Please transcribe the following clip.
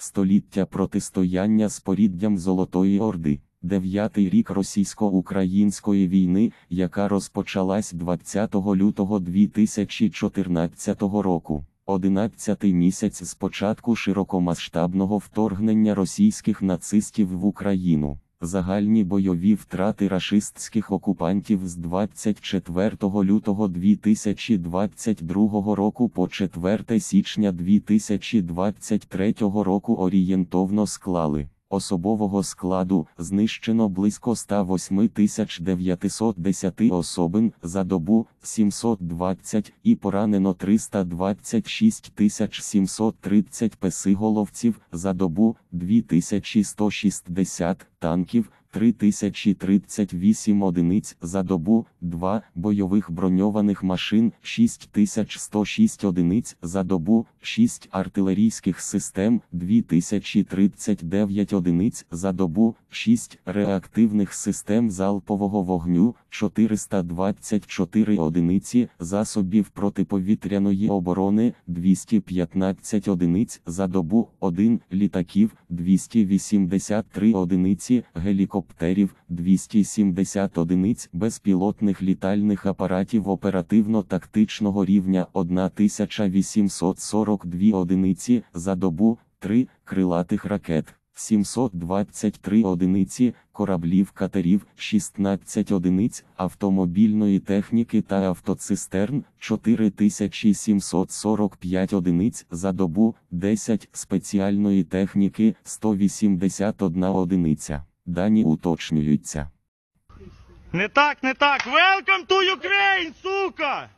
Століття протистояння споріддям Золотої Орди. 9-й рік російсько-української війни, яка розпочалась 20 лютого 2014 року. 11-й місяць з початку широкомасштабного вторгнення російських нацистів в Україну. Загальні бойові втрати рашистських окупантів з 24 лютого 2022 року по 4 січня 2023 року орієнтовно склали. Особового складу знищено близько 108 910 особин за добу, 720, і поранено 326 730 песиголовців за добу, 2160, танків, 3038 одиниць за добу, 2 бойових броньованих машин, 6106 одиниць за добу, 6 артилерійських систем, 2039 одиниць за добу, 6 реактивних систем залпового вогню, 424 одиниці засобів протиповітряної оборони, 215 одиниць за добу, 1 літаків, 283 одиниці гелікоптерів, 270 одиниць безпілотних літальних апаратів оперативно-тактичного рівня, 1842 одиниці за добу, 3 крилатих ракет, 723 одиниці кораблів-катерів, 16 одиниць автомобільної техніки та автоцистерн, 4745 одиниць за добу, 10 спеціальної техніки, 181 одиниця. Дані уточнюються. Не так, не так. Welcome to Ukraine, сука!